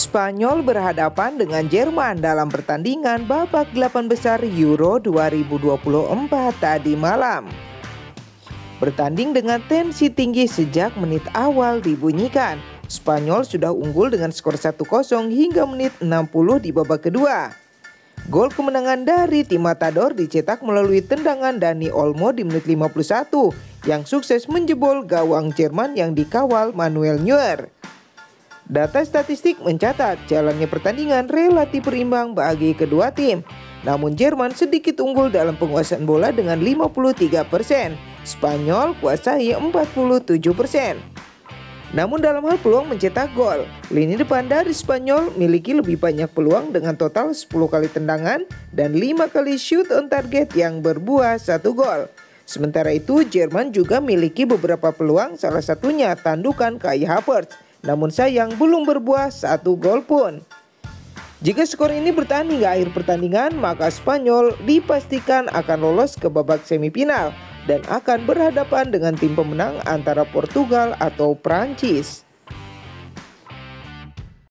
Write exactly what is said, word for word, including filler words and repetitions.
Spanyol berhadapan dengan Jerman dalam pertandingan babak delapan besar Euro dua ribu dua puluh empat tadi malam. Bertanding dengan tensi tinggi sejak menit awal dibunyikan, Spanyol sudah unggul dengan skor satu kosong hingga menit enam puluh di babak kedua. Gol kemenangan dari tim Matador dicetak melalui tendangan Dani Olmo di menit lima puluh satu yang sukses menjebol gawang Jerman yang dikawal Manuel Neuer. Data statistik mencatat jalannya pertandingan relatif berimbang bagi kedua tim. Namun Jerman sedikit unggul dalam penguasaan bola dengan lima puluh tiga persen, Spanyol kuasai empat puluh tujuh persen. Namun dalam hal peluang mencetak gol, lini depan dari Spanyol miliki lebih banyak peluang dengan total sepuluh kali tendangan dan lima kali shoot on target yang berbuah satu gol. Sementara itu Jerman juga miliki beberapa peluang, salah satunya tandukan Kai Havertz. Namun sayang belum berbuah satu gol pun. Jika skor ini bertahan hingga akhir pertandingan, maka Spanyol dipastikan akan lolos ke babak semifinal dan akan berhadapan dengan tim pemenang antara Portugal atau Prancis.